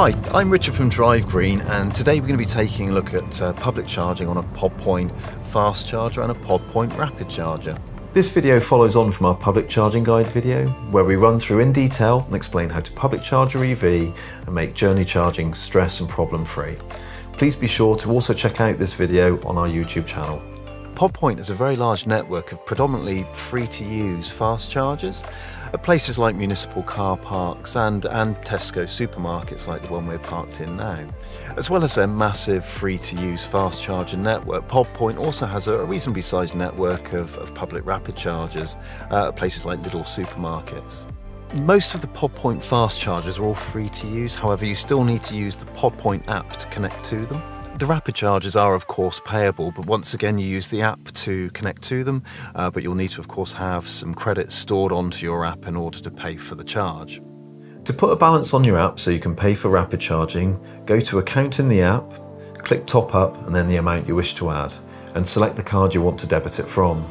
Hi, I'm Richard from Drive Green, and today we're going to be taking a look at public charging on a Pod Point fast charger and a Pod Point rapid charger. This video follows on from our public charging guide video, where we run through in detail and explain how to public charge your EV and make journey charging stress and problem free. Please be sure to also check out this video on our YouTube channel. Pod Point is a very large network of predominantly free-to-use fast chargers at places like municipal car parks and Tesco supermarkets like the one we're parked in now. As well as their massive free-to-use fast charger network, Pod Point also has a reasonably sized network of public rapid chargers at places like little supermarkets. Most of the Pod Point fast chargers are all free to use, however you still need to use the Pod Point app to connect to them. The rapid chargers are of course payable, but once again you use the app to connect to them, but you'll need to of course have some credits stored onto your app in order to pay for the charge. To put a balance on your app so you can pay for rapid charging, go to Account in the app, click Top Up and then the amount you wish to add, and select the card you want to debit it from.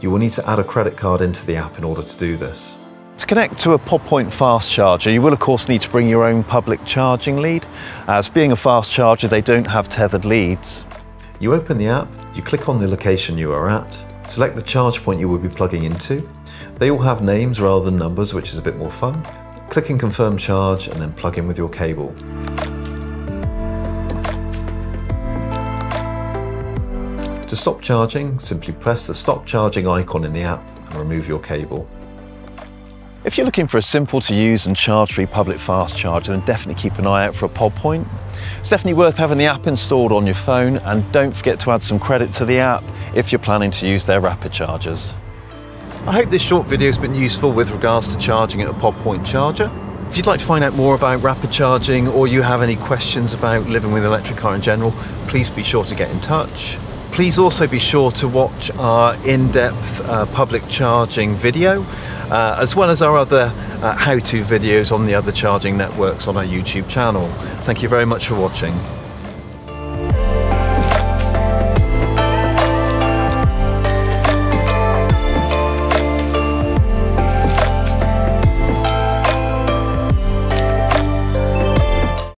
You will need to add a credit card into the app in order to do this. To connect to a Pod Point fast charger, you will of course need to bring your own public charging lead, as being a fast charger they don't have tethered leads. You open the app, you click on the location you are at, select the charge point you will be plugging into. They all have names rather than numbers, which is a bit more fun. Click and confirm charge and then plug in with your cable. To stop charging, simply press the stop charging icon in the app and remove your cable. If you're looking for a simple to use and charge free public fast charger, then definitely keep an eye out for a Pod Point. It's definitely worth having the app installed on your phone, and don't forget to add some credit to the app if you're planning to use their rapid chargers. I hope this short video has been useful with regards to charging at a Pod Point charger. If you'd like to find out more about rapid charging, or you have any questions about living with an electric car in general, please be sure to get in touch. Please also be sure to watch our in-depth public charging video, as well as our other how-to videos on the other charging networks on our YouTube channel. Thank you very much for watching.